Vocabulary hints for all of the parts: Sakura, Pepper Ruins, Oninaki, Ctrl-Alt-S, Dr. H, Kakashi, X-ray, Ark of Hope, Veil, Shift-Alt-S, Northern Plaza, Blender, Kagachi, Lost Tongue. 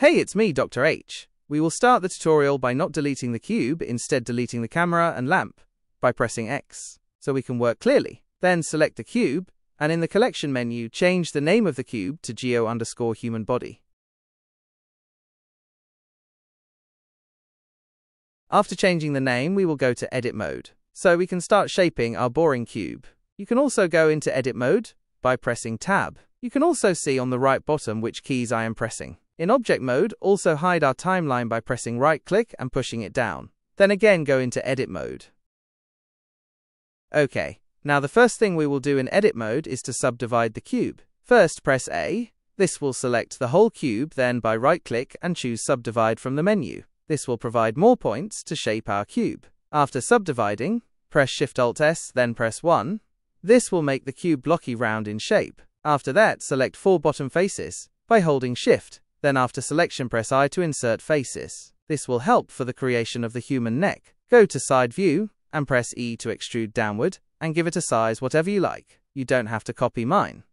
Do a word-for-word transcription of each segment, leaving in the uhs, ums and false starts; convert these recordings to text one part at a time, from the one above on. Hey, it's me, Doctor H. We will start the tutorial by not deleting the cube, instead deleting the camera and lamp by pressing X, so we can work clearly. Then select the cube, and in the collection menu, change the name of the cube to geo underscore human body. After changing the name, we will go to edit mode, so we can start shaping our boring cube. You can also go into edit mode by pressing tab. You can also see on the right bottom which keys I am pressing. In object mode, also hide our timeline by pressing right click and pushing it down. Then again go into edit mode. Okay, now the first thing we will do in edit mode is to subdivide the cube. First press A. This will select the whole cube, then by right click and choose subdivide from the menu. This will provide more points to shape our cube. After subdividing, press Shift-Alt-S, then press one. This will make the cube blocky round in shape. After that, select four bottom faces by holding Shift. Then after selection, press I to insert faces. This will help for the creation of the human neck. Go to side view and press E to extrude downward and give it a size whatever you like. You don't have to copy mine.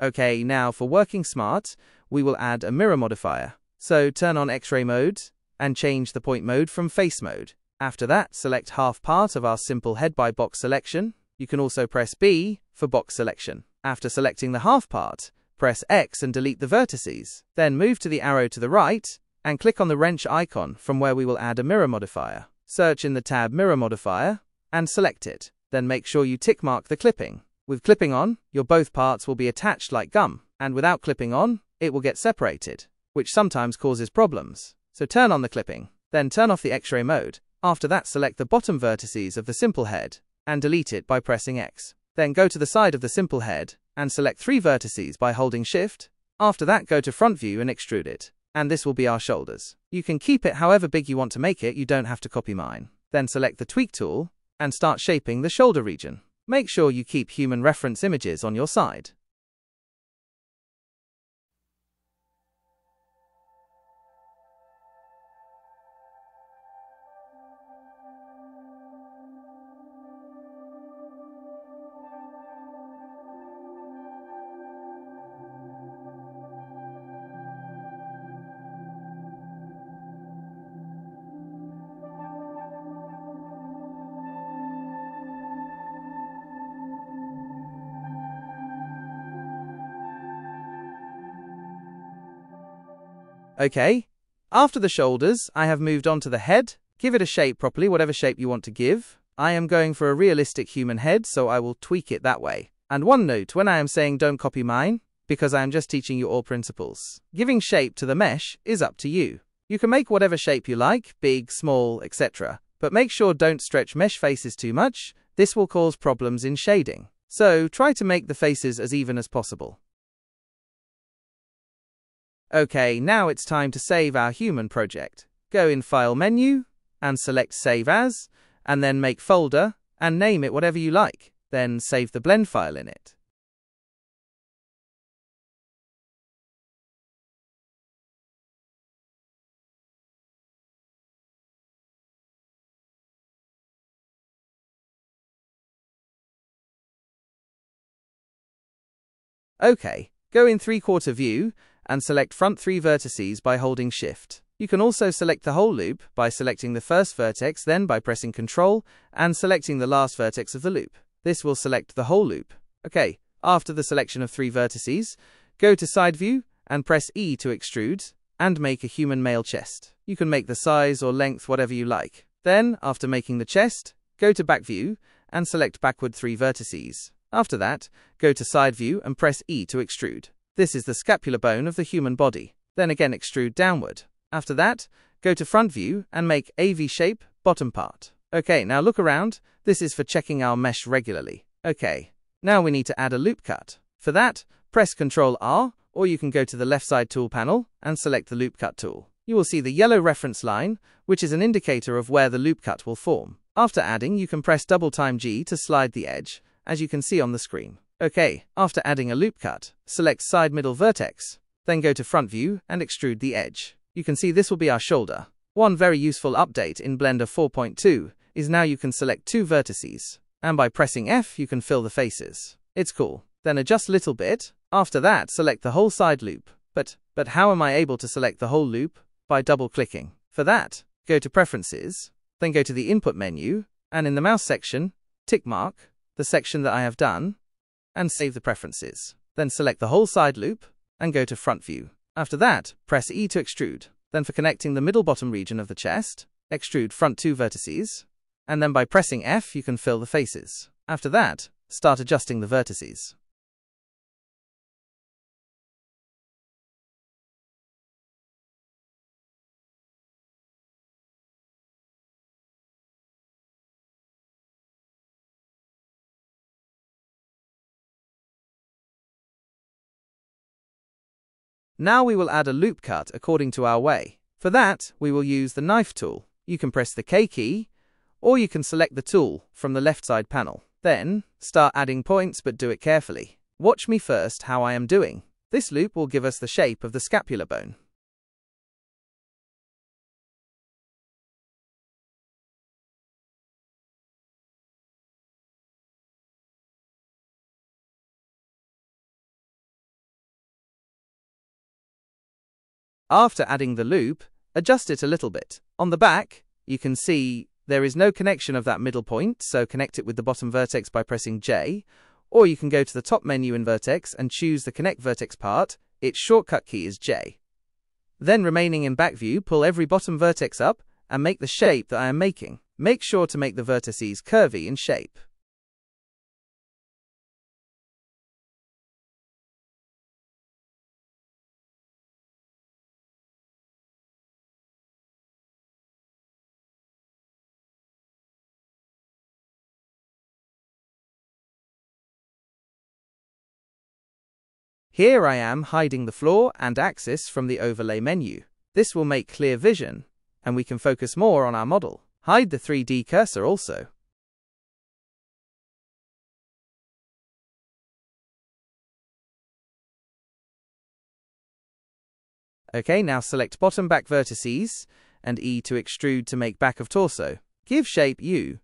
Okay, now for working smart, we will add a mirror modifier. So turn on X-ray mode and change the point mode from face mode. After that, select half part of our simple head by box selection. You can also press B for box selection. After selecting the half part, press X and delete the vertices. Then move to the arrow to the right and click on the wrench icon, from where we will add a mirror modifier. Search in the tab mirror modifier and select it. Then make sure you tick mark the clipping. With clipping on, your both parts will be attached like gum, and without clipping on, it will get separated, which sometimes causes problems. So turn on the clipping, then turn off the X-ray mode. After that, select the bottom vertices of the simple head, and delete it by pressing X. Then go to the side of the simple head, and select three vertices by holding Shift. After that, go to front view and extrude it, and this will be our shoulders. You can keep it however big you want to make it, you don't have to copy mine. Then select the tweak tool, and start shaping the shoulder region. Make sure you keep human reference images on your side. Okay, after the shoulders, I have moved on to the head. Give it a shape properly, whatever shape you want to give. I am going for a realistic human head, so I will tweak it that way. And one note when I am saying don't copy mine, because I am just teaching you all principles. Giving shape to the mesh is up to you. You can make whatever shape you like, big, small, et cetera. But make sure don't stretch mesh faces too much. This will cause problems in shading. So try to make the faces as even as possible. Okay, now it's time to save our human project. Go in File menu, and select Save As, and then make folder, and name it whatever you like. Then save the blend file in it. Okay, go in three-quarter view, and select front three vertices by holding Shift. You can also select the whole loop by selecting the first vertex, then by pressing Ctrl and selecting the last vertex of the loop. This will select the whole loop. Okay, after the selection of three vertices, go to side view and press E to extrude and make a human male chest. You can make the size or length whatever you like. Then, after making the chest, go to back view and select backward three vertices. After that, go to side view and press E to extrude. This is the scapular bone of the human body. Then again extrude downward. After that, go to front view and make a V shape, bottom part. Okay, now look around. This is for checking our mesh regularly. Okay, now we need to add a loop cut. For that, press Control R, or you can go to the left side tool panel and select the loop cut tool. You will see the yellow reference line, which is an indicator of where the loop cut will form. After adding, you can press double time G to slide the edge, as you can see on the screen. Okay, after adding a loop cut, select side middle vertex, then go to front view and extrude the edge. You can see this will be our shoulder. One very useful update in Blender four point two is now you can select two vertices, and by pressing F you can fill the faces. It's cool. Then adjust little bit. After that, select the whole side loop. But, but how am I able to select the whole loop? By double-clicking. For that, go to Preferences, then go to the Input menu, and in the mouse section, tick mark the section that I have done, and save the preferences. Then select the whole side loop, and go to Front View. After that, press E to extrude. Then for connecting the middle bottom region of the chest, extrude front two vertices, and then by pressing F you can fill the faces. After that, start adjusting the vertices. Now we will add a loop cut according to our way. For that, we will use the knife tool. You can press the K key, or you can select the tool from the left side panel. Then, start adding points, but do it carefully. Watch me first how I am doing. This loop will give us the shape of the scapular bone. After adding the loop, adjust it a little bit. On the back, you can see there is no connection of that middle point, so connect it with the bottom vertex by pressing J, or you can go to the top menu in Vertex and choose the Connect Vertex part. Its shortcut key is J. Then remaining in back view, pull every bottom vertex up and make the shape that I am making. Make sure to make the vertices curvy in shape. Here I am hiding the floor and axis from the overlay menu. This will make clear vision, and we can focus more on our model. Hide the three D cursor also. Okay, now select bottom back vertices and E to extrude to make back of torso. Give shape U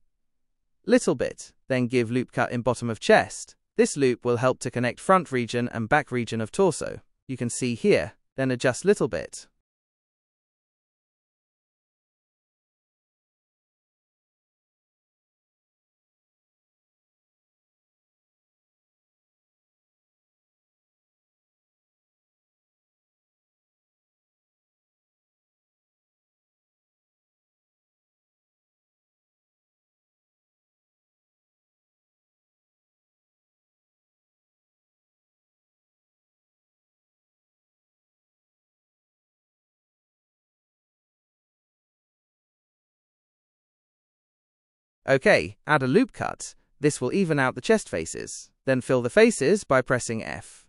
little bit, then give loop cut in bottom of chest. This loop will help to connect front region and back region of torso. You can see here, then adjust little bit. Okay, add a loop cut. This will even out the chest faces. Then fill the faces by pressing F.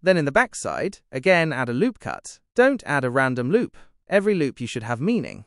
Then in the back side, again add a loop cut. Don't add a random loop. Every loop you should have meaning.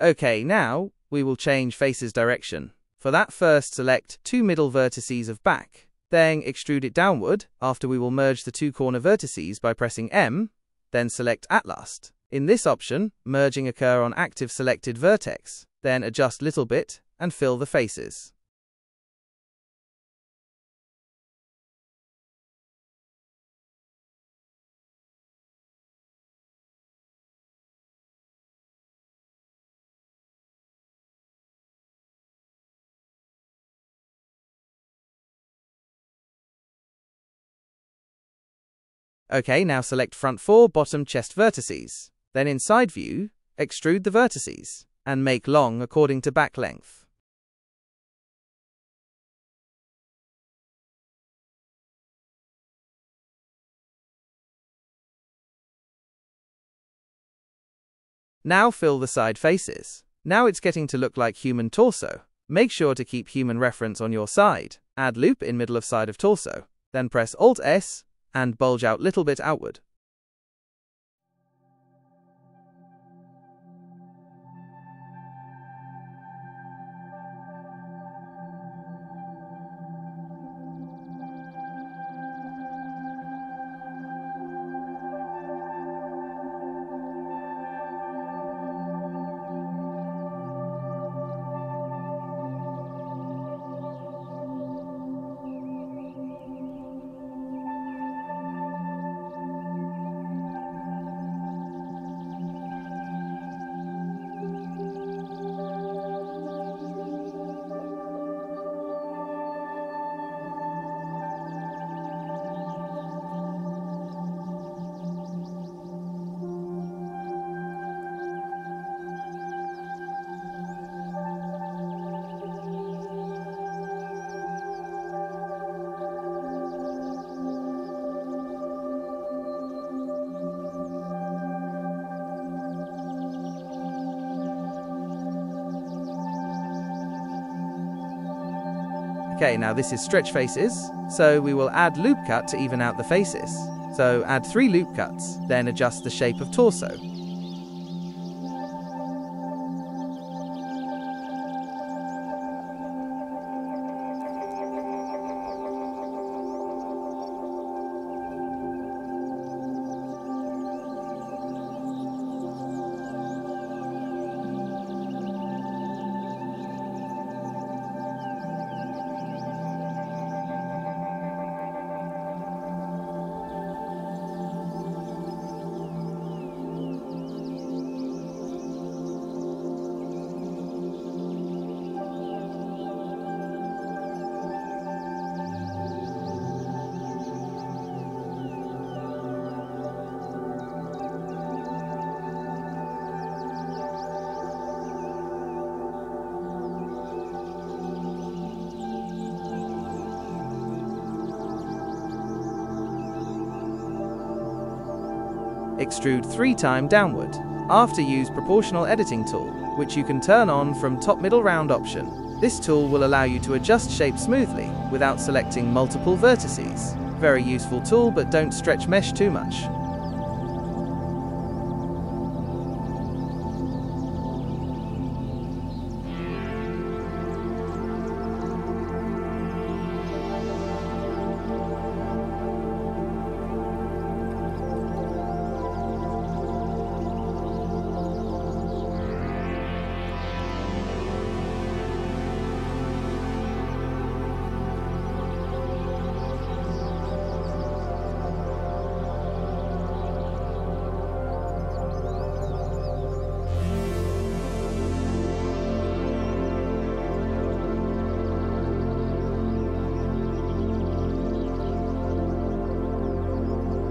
Okay, now we will change faces direction. For that, first select two middle vertices of back, then extrude it downward. After, we will merge the two corner vertices by pressing M, then select at last. In this option, merging occur on active selected vertex, then adjust little bit and fill the faces. Okay, now select front four bottom chest vertices. Then in side view, extrude the vertices and make long according to back length. Now fill the side faces. Now it's getting to look like human torso. Make sure to keep human reference on your side. Add loop in middle of side of torso. Then press Alt S and bulge out little bit outward. Okay, now this is stretch faces, so we will add loop cut to even out the faces. So add three loop cuts, then adjust the shape of torso. Extrude three times downward. After, use proportional editing tool, which you can turn on from top middle round option. This tool will allow you to adjust shape smoothly without selecting multiple vertices. Very useful tool, but don't stretch mesh too much.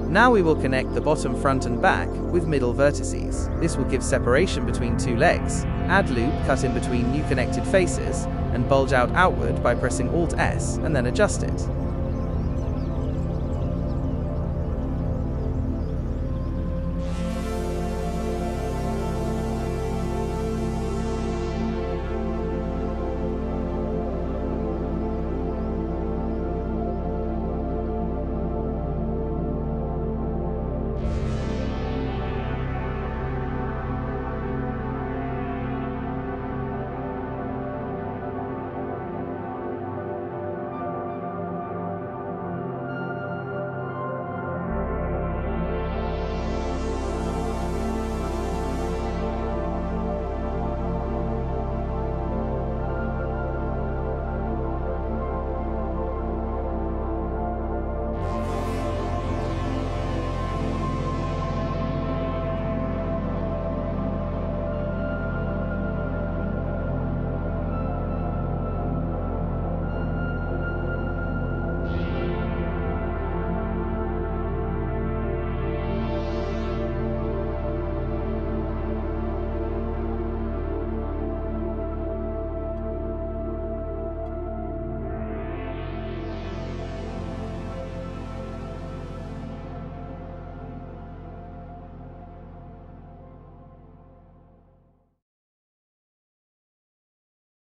Now we will connect the bottom front and back with middle vertices. This will give separation between two legs. Add loop cut in between new connected faces and bulge out outward by pressing Alt S and then adjust it.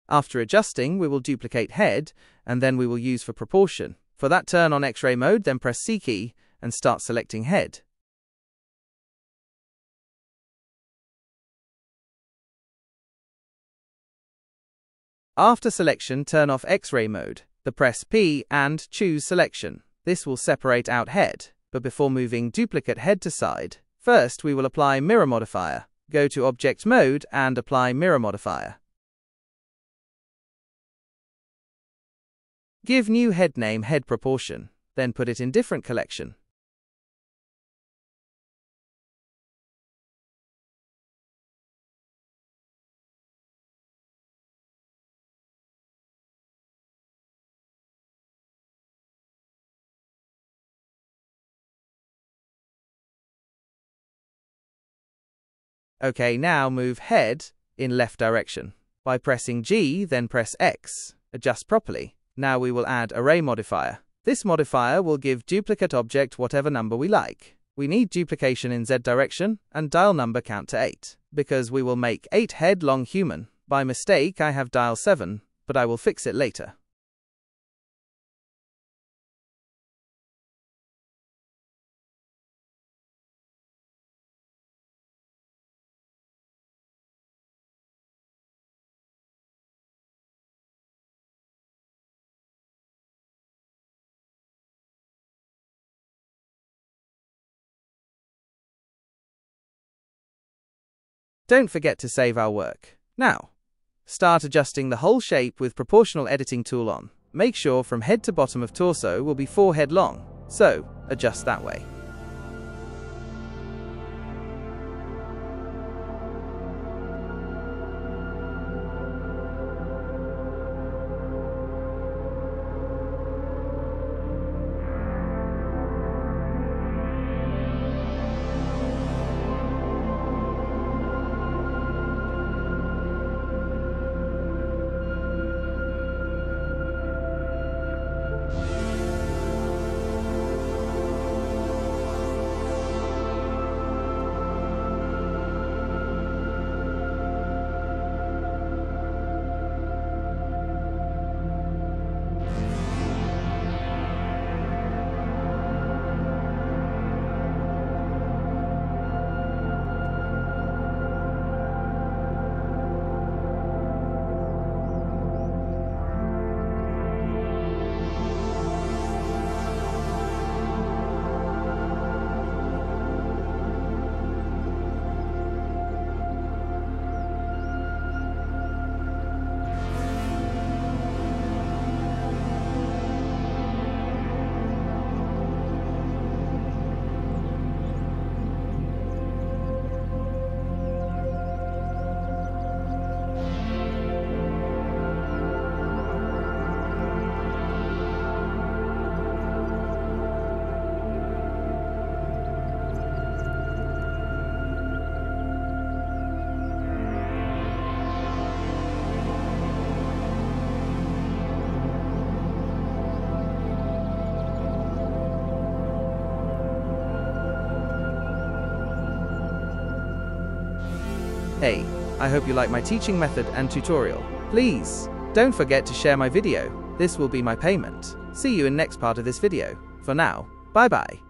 After adjusting, we will duplicate head, and then we will use for proportion. For that, turn on X-ray mode, then press C key, and start selecting head. After selection, turn off X-ray mode, then press P and choose selection. This will separate out head, but before moving duplicate head to side, first we will apply mirror modifier. Go to object mode and apply mirror modifier. Give new head name head proportion, then put it in different collection. Okay, now move head in left direction. By pressing G, then press X, adjust properly. Now we will add array modifier. This modifier will give duplicate object whatever number we like. We need duplication in Z direction and dial number count to eight, because we will make eight head long human. By mistake, I have dial seven, but I will fix it later. Don't forget to save our work. Now, start adjusting the whole shape with proportional editing tool on. Make sure from head to bottom of torso will be four head long, so adjust that way. Hey, I hope you like my teaching method and tutorial. Please, don't forget to share my video. This will be my payment. See you in next part of this video. For now, bye bye.